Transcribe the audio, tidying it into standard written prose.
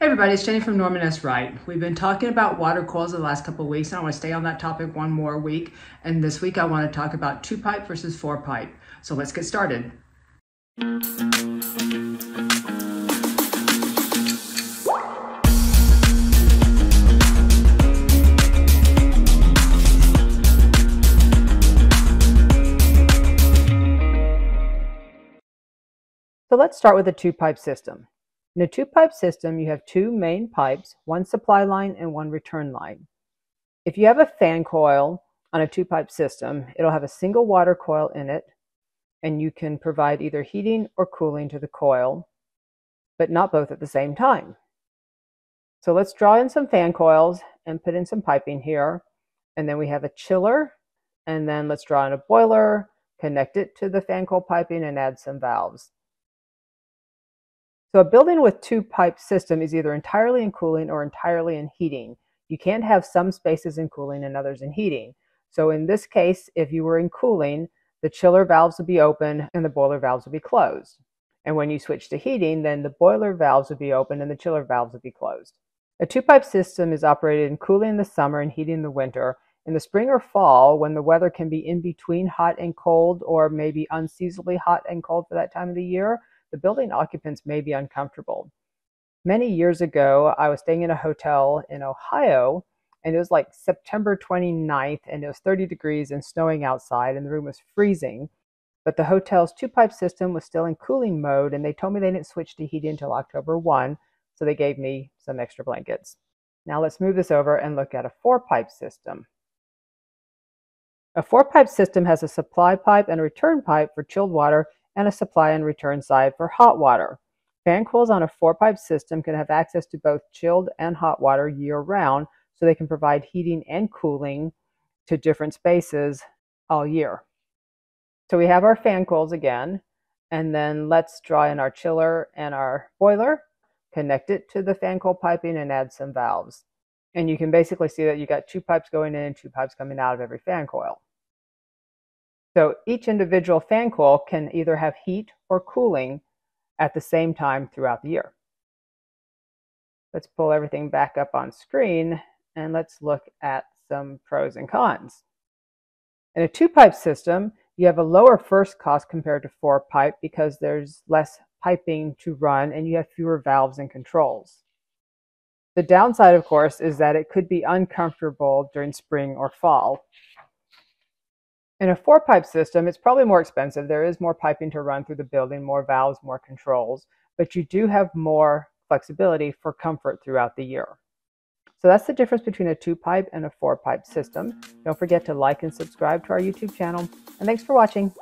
Hey everybody, it's Jenny from Norman S. Wright. We've been talking about water coils the last couple of weeks, and I want to stay on that topic one more week. And this week I want to talk about 2-pipe versus 4-pipe. So let's get started. So let's start with the 2-pipe system. In a 2-pipe system, you have two main pipes, one supply line and one return line. If you have a fan coil on a 2-pipe system, it'll have a single water coil in it, and you can provide either heating or cooling to the coil, but not both at the same time. So let's draw in some fan coils and put in some piping here, and then we have a chiller, and then let's draw in a boiler, connect it to the fan coil piping, and add some valves. So a building with 2-pipe system is either entirely in cooling or entirely in heating. You can't have some spaces in cooling and others in heating. So in this case, if you were in cooling, the chiller valves would be open and the boiler valves would be closed. And when you switch to heating, then the boiler valves would be open and the chiller valves would be closed. A 2-pipe system is operated in cooling in the summer and heating in the winter. In the spring or fall, when the weather can be in between hot and cold, or maybe unseasonably hot and cold for that time of the year, the building occupants may be uncomfortable. Many years ago, I was staying in a hotel in Ohio, and it was like September 29th, and it was 30 degrees and snowing outside, and the room was freezing. But the hotel's 2-pipe system was still in cooling mode, and they told me they didn't switch to heating until October 1, so they gave me some extra blankets. Now let's move this over and look at a 4-pipe system. A 4-pipe system has a supply pipe and a return pipe for chilled water, and a supply and return side for hot water. Fan coils on a 4-pipe system can have access to both chilled and hot water year-round, so they can provide heating and cooling to different spaces all year. So we have our fan coils again, and then let's draw in our chiller and our boiler, connect it to the fan coil piping, and add some valves. And you can basically see that you got 2 pipes going in and 2 pipes coming out of every fan coil. So each individual fan coil can either have heat or cooling at the same time throughout the year. Let's pull everything back up on screen and let's look at some pros and cons. In a 2-pipe system, you have a lower first cost compared to 4-pipe because there's less piping to run and you have fewer valves and controls. The downside, of course, is that it could be uncomfortable during spring or fall. In a 4-pipe system, it's probably more expensive. There is more piping to run through the building, more valves, more controls, but you do have more flexibility for comfort throughout the year. So that's the difference between a 2-pipe and a 4-pipe system. Don't forget to like and subscribe to our YouTube channel, and thanks for watching.